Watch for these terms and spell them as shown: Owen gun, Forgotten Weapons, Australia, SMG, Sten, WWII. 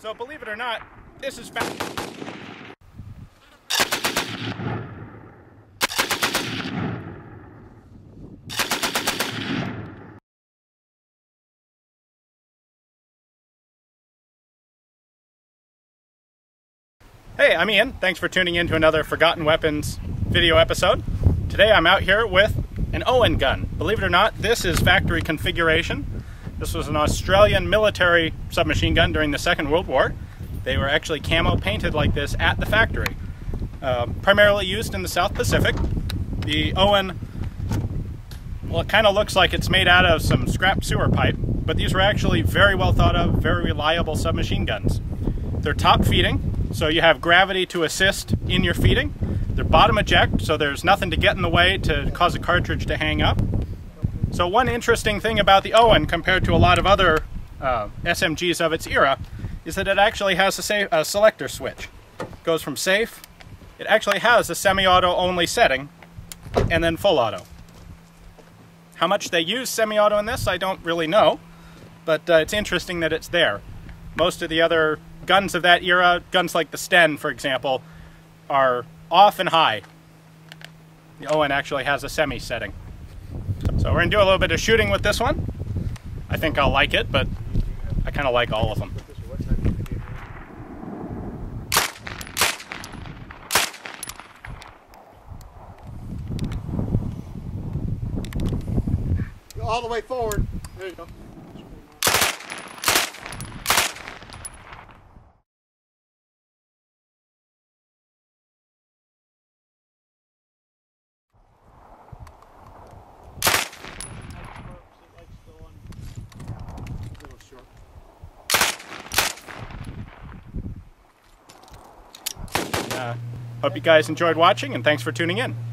So believe it or not, this is back. Hey, I'm Ian. Thanks for tuning in to another Forgotten Weapons video episode. Today I'm out here with an Owen gun. Believe it or not, this is factory configuration. This was an Australian military submachine gun during the Second World War. They were actually camo painted like this at the factory. Primarily used in the South Pacific. The Owen, well, it kind of looks like it's made out of some scrap sewer pipe, but these were actually very well thought of, very reliable submachine guns. They're top feeding, so you have gravity to assist in your feeding. They're bottom eject, so there's nothing to get in the way to cause a cartridge to hang up. So one interesting thing about the Owen compared to a lot of other SMGs of its era is that it actually has a selector switch. It goes from safe, it actually has a semi-auto only setting, and then full auto. How much they use semi-auto in this, I don't really know, but it's interesting that it's there. Most of the other guns of that era, guns like the Sten, for example, are off and high. The Owen actually has a semi setting. So we're going to do a little bit of shooting with this one. I think I'll like it, but I kind of like all of them. Go all the way forward. There you go. Hope you guys enjoyed watching, and thanks for tuning in.